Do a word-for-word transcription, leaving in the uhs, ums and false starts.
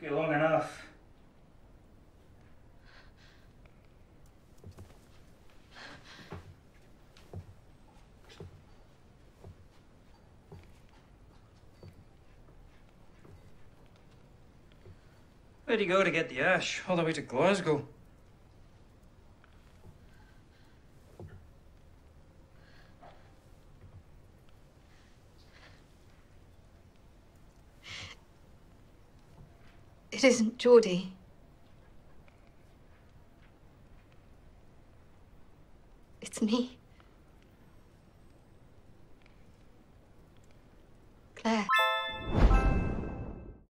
Took you long enough. Where'd he go to get the ash? All the way to Glasgow. It isn't Geordie. It's me.